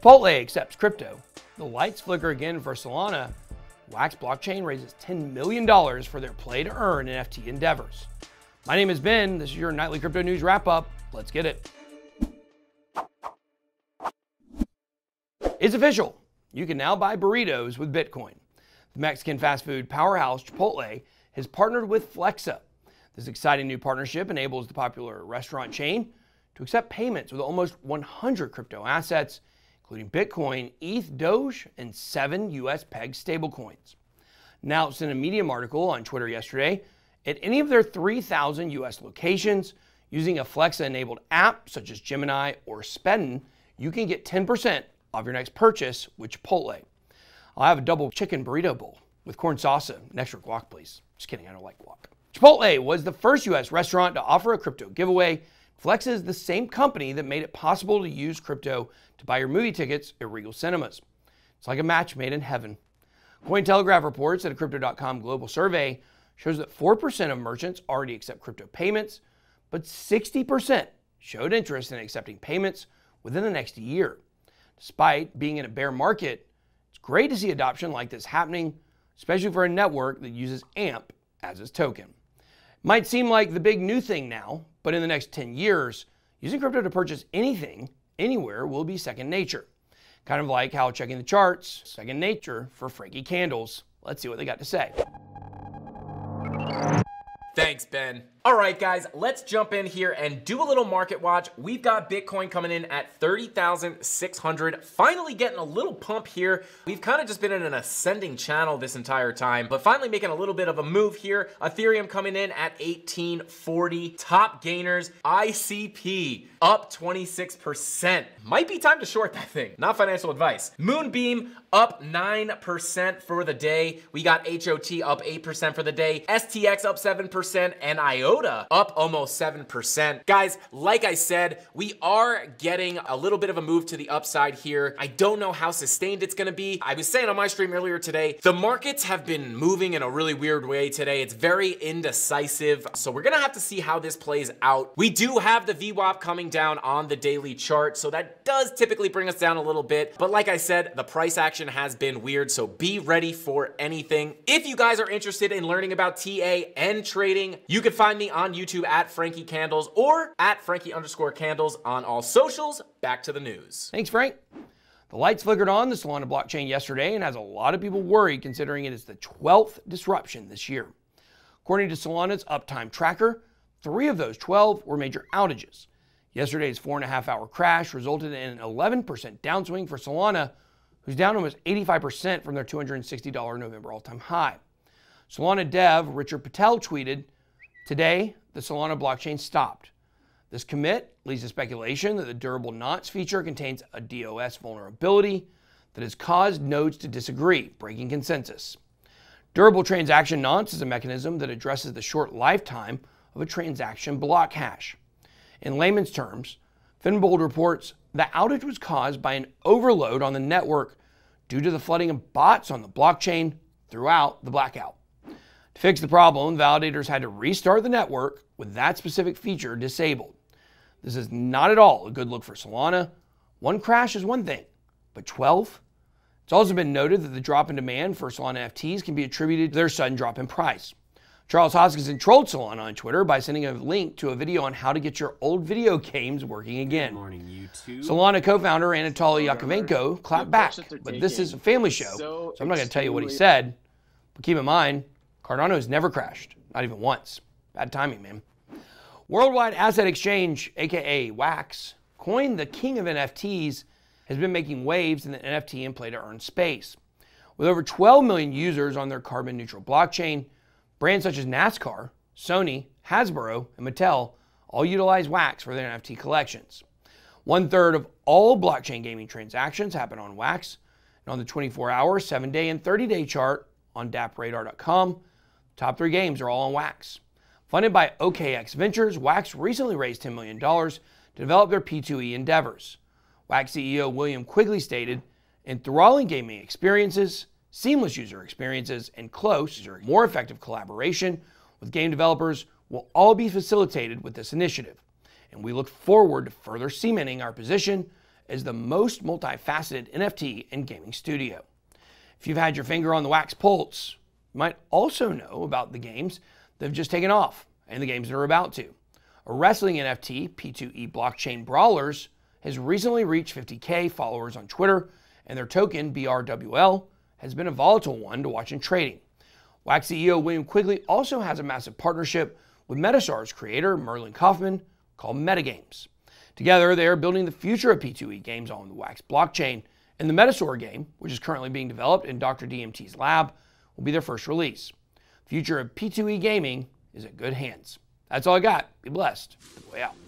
Chipotle accepts crypto. The lights flicker again for Solana. WAX Blockchain raises $10 million for their play-to-earn NFT endeavors. My name is Ben. This is your nightly crypto news wrap-up. Let's get it. It's official. You can now buy burritos with Bitcoin. The Mexican fast food powerhouse Chipotle has partnered with Flexa. This exciting new partnership enables the popular restaurant chain to accept payments with almost 100 crypto assets, including Bitcoin, ETH, Doge, and 7 US pegged stablecoins. Announced in a Medium article on Twitter yesterday, at any of their 3,000 US locations, using a Flexa-enabled app such as Gemini or Spendin, you can get 10% off your next purchase with Chipotle. I'll have a double chicken burrito bowl with corn salsa. An extra guac, please. Just kidding, I don't like guac. Chipotle was the first US restaurant to offer a crypto giveaway. Flexa is the same company that made it possible to use crypto to buy your movie tickets at Regal Cinemas. It's like a match made in heaven. Cointelegraph reports that a Crypto.com global survey shows that 4% of merchants already accept crypto payments, but 60% showed interest in accepting payments within the next year. Despite being in a bear market, it's great to see adoption like this happening, especially for a network that uses AMP as its token. Might seem like the big new thing now, but in the next 10 years, using crypto to purchase anything, anywhere will be second nature. Kind of like how checking the charts, second nature for Frankie Candles. Let's see what they got to say. Thanks, Ben. All right, guys, let's jump in here and do a little market watch. We've got Bitcoin coming in at 30,600, finally getting a little pump here. We've kind of just been in an ascending channel this entire time, but finally making a little bit of a move here. Ethereum coming in at 1840. Top gainers, ICP up 26%. Might be time to short that thing. Not financial advice. Moonbeam up 9% for the day. We got HOT up 8% for the day. STX up 7% and IO up almost 7%. Guys, like I said, we are getting a little bit of a move to the upside here. I don't know how sustained it's gonna be. I was saying on my stream earlier today, the markets have been moving in a really weird way today. It's very indecisive. So we're gonna have to see how this plays out. We do have the VWAP coming down on the daily chart. So that does typically bring us down a little bit. But like I said, the price action has been weird. So be ready for anything. If you guys are interested in learning about TA and trading, you can find me on YouTube at Frankie Candles or at Frankie_Candles on all socials. Back to the news. Thanks, Frank. The lights flickered on the Solana blockchain yesterday and has a lot of people worried considering it is the 12th disruption this year. According to Solana's uptime tracker, 3 of those 12 were major outages. Yesterday's 4.5-hour crash resulted in an 11% downswing for Solana, who's down almost 85% from their $260 November all-time high. Solana dev Richard Patel tweeted, "Today, the Solana blockchain stopped. This commit leads to speculation that the durable knots feature contains a DOS vulnerability that has caused nodes to disagree, breaking consensus. Durable transaction knots is a mechanism that addresses the short lifetime of a transaction block hash. In layman's terms, Finbold reports the outage was caused by an overload on the network due to the flooding of bots on the blockchain throughout the blackout. To fix the problem, validators had to restart the network with that specific feature disabled. This is not at all a good look for Solana. One crash is one thing, but 12? It's also been noted that the drop in demand for Solana NFTs can be attributed to their sudden drop in price. Charles Hoskinson trolled Solana on Twitter by sending a link to a video on how to get your old video games working again. Good morning, YouTube. Solana co-founder Anatoly Yakovenko clapped back, but this is a family show, so I'm not going to tell you what he said, but keep in mind, Cardano has never crashed, not even once. Bad timing, man. Worldwide Asset Exchange, aka WAX, coined the king of NFTs, has been making waves in the NFT and play-to-earn space. With over 12 million users on their carbon-neutral blockchain, brands such as NASCAR, Sony, Hasbro, and Mattel all utilize WAX for their NFT collections. 1/3 of all blockchain gaming transactions happen on WAX, and on the 24-hour, 7-day, and 30-day chart on dappradar.com, top 3 games are all on WAX. Funded by OKX Ventures, WAX recently raised $10 million to develop their P2E endeavors. WAX CEO William Quigley stated, "Enthralling gaming experiences, seamless user experiences, and close, more effective collaboration with game developers will all be facilitated with this initiative, and we look forward to further cementing our position is the most multifaceted NFT and gaming studio. If you've had your finger on the WAX pulse, you might also know about the games that have just taken off and the games that are about to. A wrestling NFT, P2E Blockchain Brawlers, has recently reached 50K followers on Twitter, and their token, BRWL, has been a volatile one to watch in trading. WAX CEO William Quigley also has a massive partnership with Metastar's creator, Merlin Kaufman, called Metagames. Together, they are building the future of P2E games on the WAX blockchain, and the Metastar game, which is currently being developed in Dr. DMT's lab, will be their first release. The future of P2E gaming is in good hands. That's all I got. Be blessed. Way out.